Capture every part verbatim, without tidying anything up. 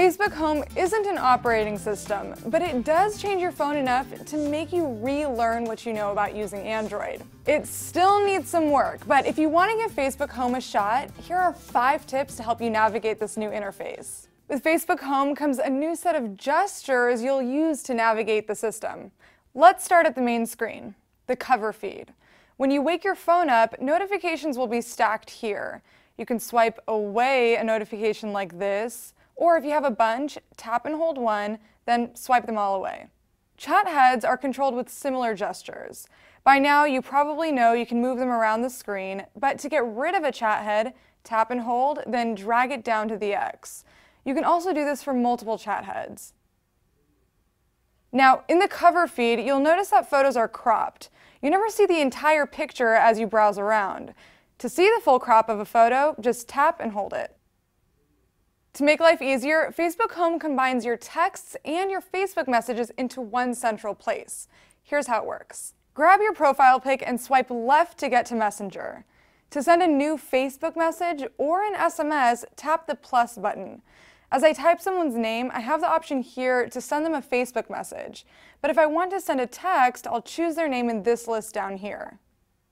Facebook Home isn't an operating system, but it does change your phone enough to make you relearn what you know about using Android. It still needs some work, but if you want to give Facebook Home a shot, here are five tips to help you navigate this new interface. With Facebook Home comes a new set of gestures you'll use to navigate the system. Let's start at the main screen, the cover feed. When you wake your phone up, notifications will be stacked here. You can swipe away a notification like this, or if you have a bunch, tap and hold one, then swipe them all away. Chat heads are controlled with similar gestures. By now, you probably know you can move them around the screen, but to get rid of a chat head, tap and hold, then drag it down to the X. You can also do this for multiple chat heads. Now, in the cover feed, you'll notice that photos are cropped. You never see the entire picture as you browse around. To see the full crop of a photo, just tap and hold it. To make life easier, Facebook Home combines your texts and your Facebook messages into one central place. Here's how it works. Grab your profile pic and swipe left to get to Messenger. To send a new Facebook message or an S M S, tap the plus button. As I type someone's name, I have the option here to send them a Facebook message. But if I want to send a text, I'll choose their name in this list down here.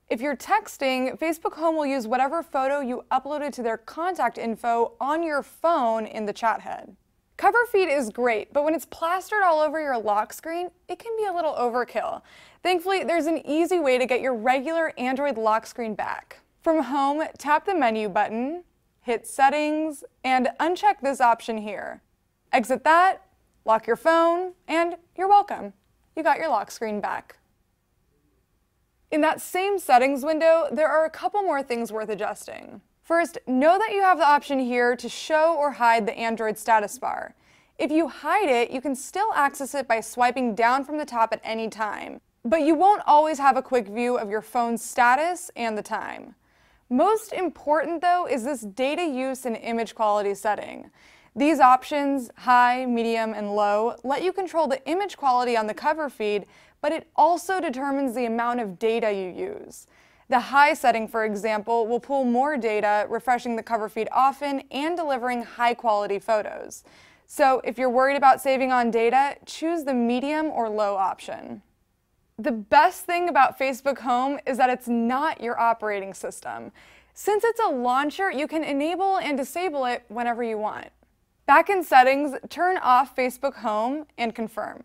If you're texting, Facebook Home will use whatever photo you uploaded to their contact info on your phone in the chat head. Cover feed is great, but when it's plastered all over your lock screen, it can be a little overkill. Thankfully, there's an easy way to get your regular Android lock screen back. From Home, tap the menu button, hit Settings, and uncheck this option here. Exit that, lock your phone, and you're welcome. You got your lock screen back. In that same settings window, there are a couple more things worth adjusting. First, know that you have the option here to show or hide the Android status bar. If you hide it, you can still access it by swiping down from the top at any time, but you won't always have a quick view of your phone's status and the time. Most important, though, is this data use and image quality setting. These options, high, medium, and low, let you control the image quality on the cover feed, but it also determines the amount of data you use. The high setting, for example, will pull more data, refreshing the cover feed often and delivering high-quality photos. So if you're worried about saving on data, choose the medium or low option. The best thing about Facebook Home is that it's not your operating system. Since it's a launcher, you can enable and disable it whenever you want. Back in Settings, turn off Facebook Home and confirm.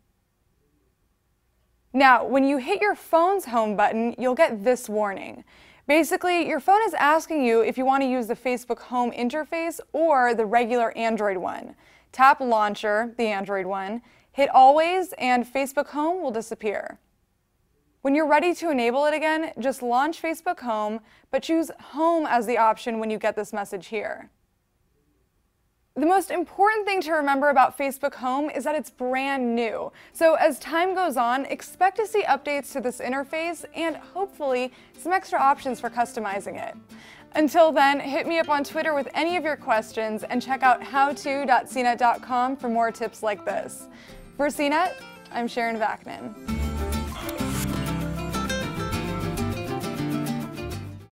Now, when you hit your phone's Home button, you'll get this warning. Basically, your phone is asking you if you want to use the Facebook Home interface or the regular Android one. Tap Launcher, the Android one, hit Always, and Facebook Home will disappear. When you're ready to enable it again, just launch Facebook Home, but choose Home as the option when you get this message here. The most important thing to remember about Facebook Home is that it's brand new. So as time goes on, expect to see updates to this interface and hopefully some extra options for customizing it. Until then, hit me up on Twitter with any of your questions and check out howto dot C net dot com for more tips like this. For C net, I'm Sharon Vaknin.